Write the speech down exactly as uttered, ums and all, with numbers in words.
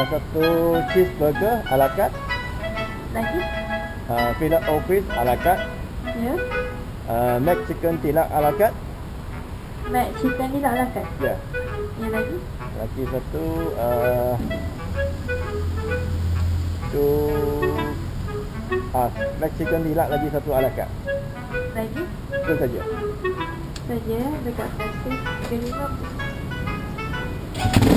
uh, satu cheeseburger ala carte. Lagi? Uh, Fillet Office ala carte. Ya. Yeah. Uh, Mexican tilak ala carte. Mexican tilak ala carte? Ya. Yeah. Yang lagi? Lagi satu uh, tu ah uh, Mexican tilak lagi satu ala carte. Lagi? Itu saja. Saja dekat plastik. Jadi apa?